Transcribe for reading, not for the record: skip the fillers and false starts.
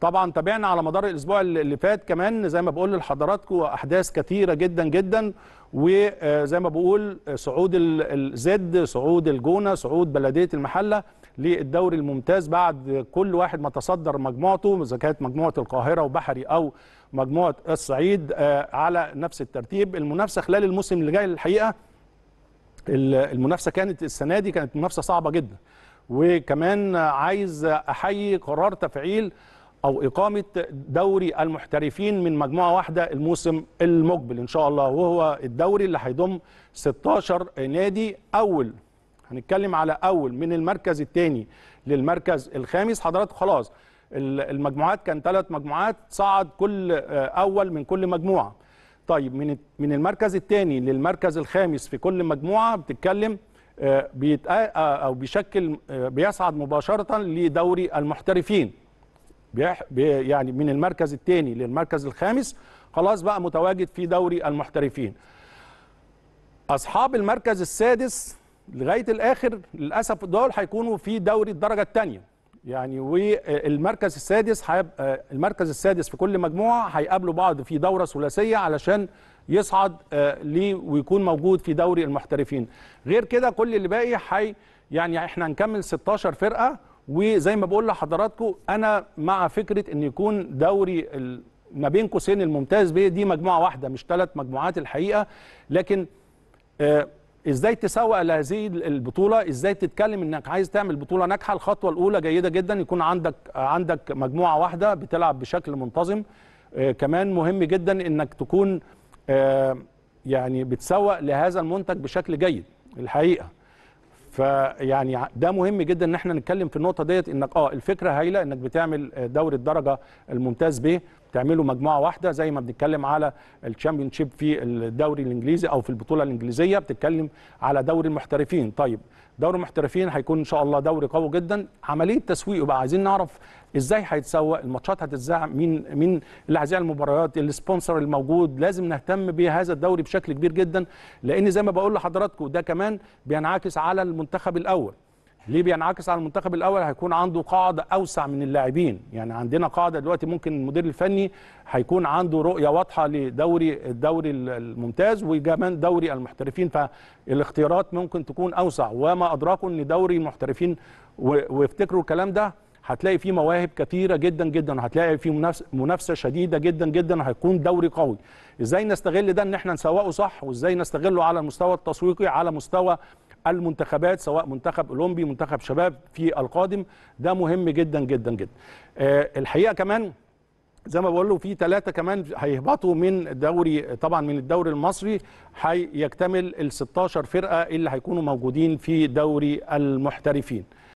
طبعا تابعنا على مدار الاسبوع اللي فات كمان زي ما بقول لحضراتكم احداث كثيره جدا جدا، وزي ما بقول صعود الزد، صعود الجونه، صعود بلديه المحله للدوري الممتاز بعد كل واحد ما تصدر مجموعته، اذا كانت مجموعه القاهره وبحري او مجموعه الصعيد على نفس الترتيب. المنافسه خلال الموسم اللي جاي الحقيقه المنافسه كانت السنه دي كانت منافسه صعبه جدا، وكمان عايز احيي قرار تفعيل أو إقامة دوري المحترفين من مجموعة واحدة الموسم المقبل إن شاء الله، وهو الدوري اللي هيضم 16 نادي. أول هنتكلم على أول من المركز الثاني للمركز الخامس. حضراتكم خلاص المجموعات كان 3 مجموعات، صعد كل أول من كل مجموعة. طيب من المركز الثاني للمركز الخامس في كل مجموعة بتتكلم أو بيشكل بيصعد مباشرة لدوري المحترفين. يعني من المركز الثاني للمركز الخامس خلاص بقى متواجد في دوري المحترفين. أصحاب المركز السادس لغاية الآخر للأسف دول هيكونوا في دوري الدرجة الثانية، يعني والمركز السادس في كل مجموعة هيقابلوا بعض في دورة ثلاثية علشان يصعد ليه ويكون موجود في دوري المحترفين. غير كده كل اللي باقي يعني احنا هنكمل 16 فرقة. وزي ما بقول لحضراتكم انا مع فكره ان يكون دوري ما بين قوسين الممتاز دي مجموعه واحده مش 3 مجموعات الحقيقه، لكن ازاي تسوق لهذه البطوله، ازاي تتكلم انك عايز تعمل بطوله ناجحه. الخطوه الاولى جيده جدا، يكون عندك مجموعه واحده بتلعب بشكل منتظم. كمان مهم جدا انك تكون يعني بتسوق لهذا المنتج بشكل جيد الحقيقه. فيعني ده مهم جدا ان احنا نتكلم في النقطه ديت، انك الفكره هايله انك بتعمل دوري الدرجه الممتاز بتعمله مجموعه واحده زي ما بنتكلم على الشامبيونشيب في الدوري الانجليزي او في البطوله الانجليزيه بتتكلم على دوري المحترفين. طيب دوري المحترفين هيكون ان شاء الله دوري قوي جدا. عمليه تسويقه بقى عايزين نعرف ازاي هيتسوق، الماتشات هتتذاع، مين اللي هيذيع المباريات، السبونسر الموجود. لازم نهتم بهذا الدوري بشكل كبير جدا، لان زي ما بقول لحضراتكم ده كمان بينعكس على المنتخب الاول. ليه بينعكس على المنتخب الاول؟ هيكون عنده قاعده اوسع من اللاعبين، يعني عندنا قاعده دلوقتي ممكن المدير الفني هيكون عنده رؤيه واضحه لدوري الممتاز وكمان دوري المحترفين، فالاختيارات ممكن تكون اوسع. وما ادراكم ان دوري المحترفين وافتكروا الكلام ده، هتلاقي فيه مواهب كثيره جدا جدا، وهتلاقي فيه منافسه شديده جدا جدا، وهيكون دوري قوي. ازاي نستغل ده ان احنا نسوقه صح، وازاي نستغله على المستوى التسويقي على مستوى المنتخبات سواء منتخب أولمبي منتخب شباب في القادم. ده مهم جدا جدا جدا. الحقيقة كمان زي ما بقول له في 3 كمان هيهبطوا من دوري، طبعا من الدوري المصري هيكتمل ال 16 فرقة اللي هيكونوا موجودين في دوري المحترفين.